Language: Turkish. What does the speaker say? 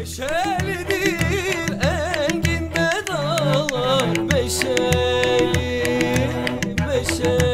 Meşelidir Engin Dağlar Meşeli, Meşeli.